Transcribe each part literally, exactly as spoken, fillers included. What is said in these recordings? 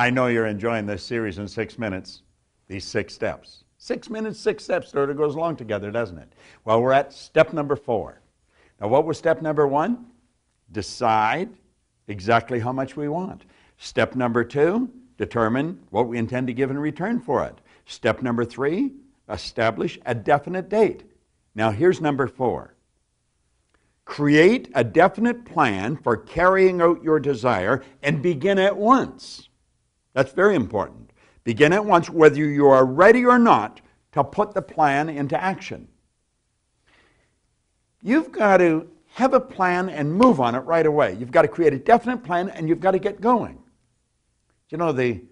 I know you're enjoying this series in six minutes, these six steps. Six minutes, six steps, sort of goes along together, doesn't it? Well, we're at step number four. Now, what was step number one? Decide exactly how much we want. Step number two, determine what we intend to give in return for it. Step number three, establish a definite date. Now, here's number four. Create a definite plan for carrying out your desire and begin at once. That's very important. Begin at once, whether you are ready or not, to put the plan into action. You've got to have a plan and move on it right away. You've got to create a definite plan and you've got to get going. You know, the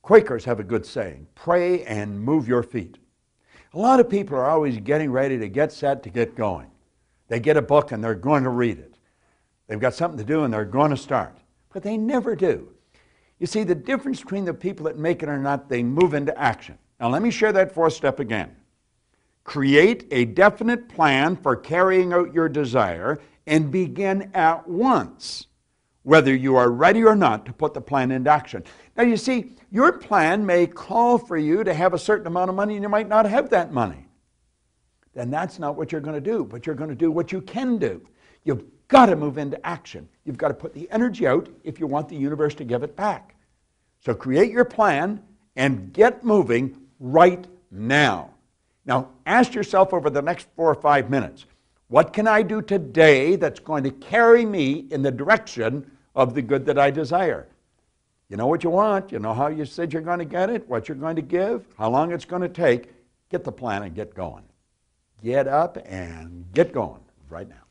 Quakers have a good saying, pray and move your feet. A lot of people are always getting ready to get set to get going. They get a book and they're going to read it. They've got something to do and they're going to start. But they never do. You see, the difference between the people that make it or not, they move into action. Now let me share that fourth step again. Create a definite plan for carrying out your desire and begin at once, whether you are ready or not, to put the plan into action. Now you see, your plan may call for you to have a certain amount of money and you might not have that money. Then that's not what you're going to do, but you're going to do what you can do. You've got to move into action. You've got to put the energy out if you want the universe to give it back. So create your plan and get moving right now. Now, ask yourself over the next four or five minutes, what can I do today that's going to carry me in the direction of the good that I desire? You know what you want, you know how you said you're going to get it, what you're going to give, how long it's going to take. Get the plan and get going. Get up and get going right now.